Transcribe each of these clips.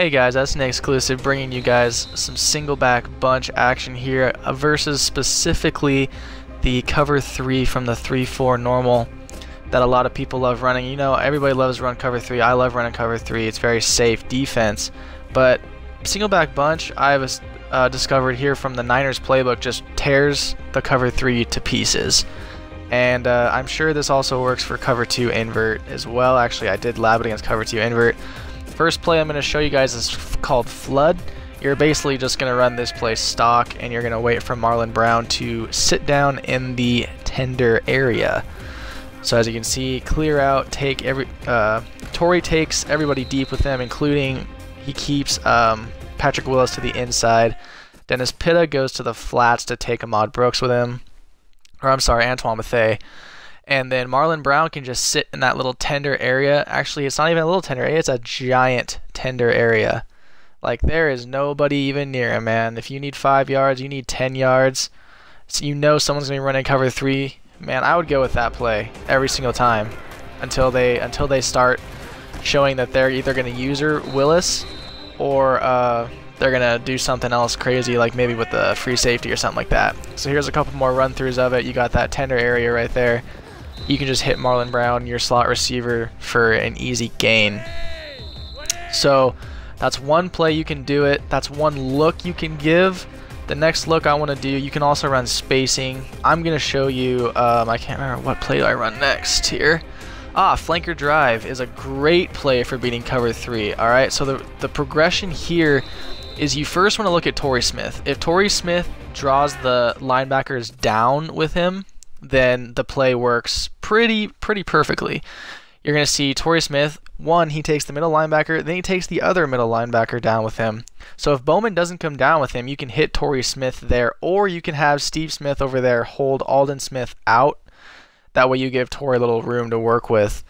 Hey guys, that's Nick Exclusive bringing you guys some Singleback Bunch action here versus specifically the Cover 3 from the 3-4 normal that a lot of people love running. You know, everybody loves run Cover 3. I love running Cover 3. It's very safe defense. But Singleback Bunch, I've discovered here from the Niners playbook, just tears the Cover 3 to pieces. And I'm sure this also works for Cover 2 invert as well. Actually, I did lab it against Cover 2 invert. First play I'm going to show you guys is called Flood. You're basically just going to run this play stock, and you're going to wait for Marlon Brown to sit down in the tender area. So as you can see, clear out, take every. Tory takes everybody deep with him, including he keeps Patrick Willis to the inside. Dennis Pitta goes to the flats to take Ahmad Brooks with him, or I'm sorry, Antoine Mathay. And then Marlon Brown can just sit in that little tender area. Actually, it's not even a little tender area. It's a giant tender area. Like, there is nobody even near him, man. If you need 5 yards, you need 10 yards. So you know someone's going to be running Cover 3. Man, I would go with that play every single time until they start showing that they're either going to user Willis or they're going to do something else crazy, like maybe with the free safety or something like that. So here's a couple more run-throughs of it. You got that tender area right there. You can just hit Marlon Brown, your slot receiver, for an easy gain. So that's one play you can do it. That's one look you can give. The next look I want to do, you can also run spacing. I'm going to show you, I can't remember what play I run next here. Flanker drive is a great play for beating Cover 3. All right, so the progression here is you first want to look at Torrey Smith. If Torrey Smith draws the linebackers down with him, then the play works pretty perfectly. You're going to see Torrey Smith, one, he takes the middle linebacker, then he takes the other middle linebacker down with him. So if Bowman doesn't come down with him, you can hit Torrey Smith there, or you can have Steve Smith over there hold Alden Smith out. That way you give Torrey a little room to work with.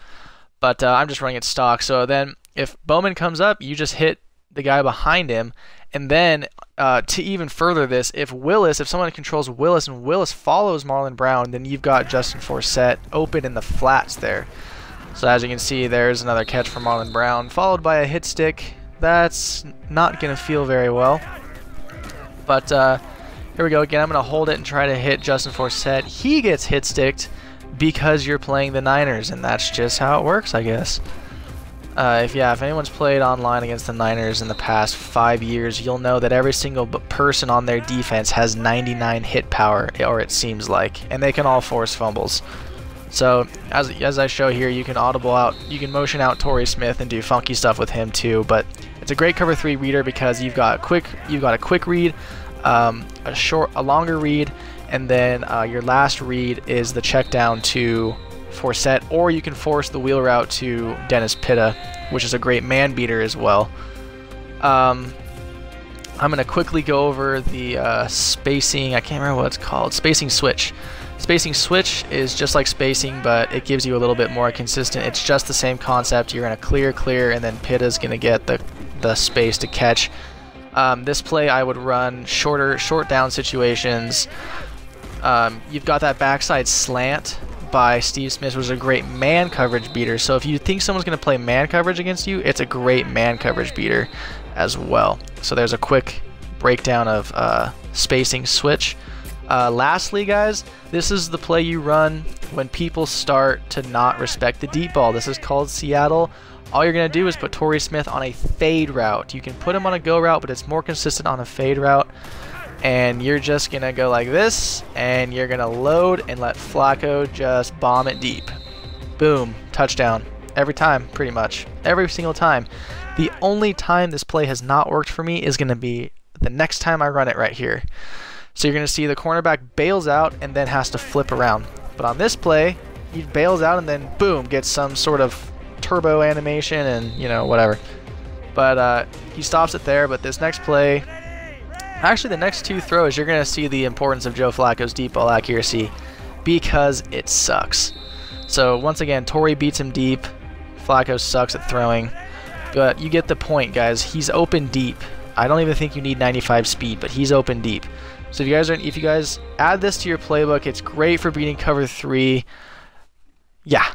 But I'm just running it stock. So then if Bowman comes up, you just hit the guy behind him. And then to even further this, if someone controls Willis and Willis follows Marlon Brown, then you've got Justin Forsett open in the flats there. So as you can see, there's another catch for Marlon Brown, followed by a hit stick. That's not going to feel very well. But here we go again. I'm going to hold it and try to hit Justin Forsett. He gets hit sticked because you're playing the Niners, and that's just how it works, I guess. If anyone's played online against the Niners in the past 5 years, you'll know that every single person on their defense has 99 hit power, or it seems like, and they can all force fumbles. So as I show here, you can audible out, you can motion out Torrey Smith and do funky stuff with him too. But it's a great Cover 3 reader because you've got a quick read, a longer read, and then your last read is the check down to Forsett, or you can force the wheel route to Dennis Pitta, which is a great man beater as well. I'm going to quickly go over the spacing. I can't remember what it's called. Spacing switch. Spacing switch is just like spacing, but it gives you a little bit more consistent. It's just the same concept. You're going to clear, and then Pitta's going to get the space to catch. This play I would run short down situations. You've got that backside slant by Steve Smith, was a great man coverage beater. So if you think someone's going to play man coverage against you, it's a great man coverage beater as well. So there's a quick breakdown of spacing switch. Lastly, guys, this is the play you run when people start to not respect the deep ball. This is called Seattle. All you're going to do is put Torrey Smith on a fade route. You can put him on a go route, but it's more consistent on a fade route. And you're just going to go like this, and you're going to load and let Flacco just bomb it deep. Boom. Touchdown. Every time, pretty much. Every single time. The only time this play has not worked for me is going to be the next time I run it right here. So you're going to see the cornerback bails out and then has to flip around. But on this play, he bails out and then, boom, gets some sort of turbo animation and, you know, whatever. But he stops it there, but this next play... Actually, the next two throws, you're going to see the importance of Joe Flacco's deep ball accuracy because it sucks. So once again, Torrey beats him deep. Flacco sucks at throwing. But you get the point, guys. He's open deep. I don't even think you need 95 speed, but he's open deep. So if you guys add this to your playbook, it's great for beating Cover 3. Yeah,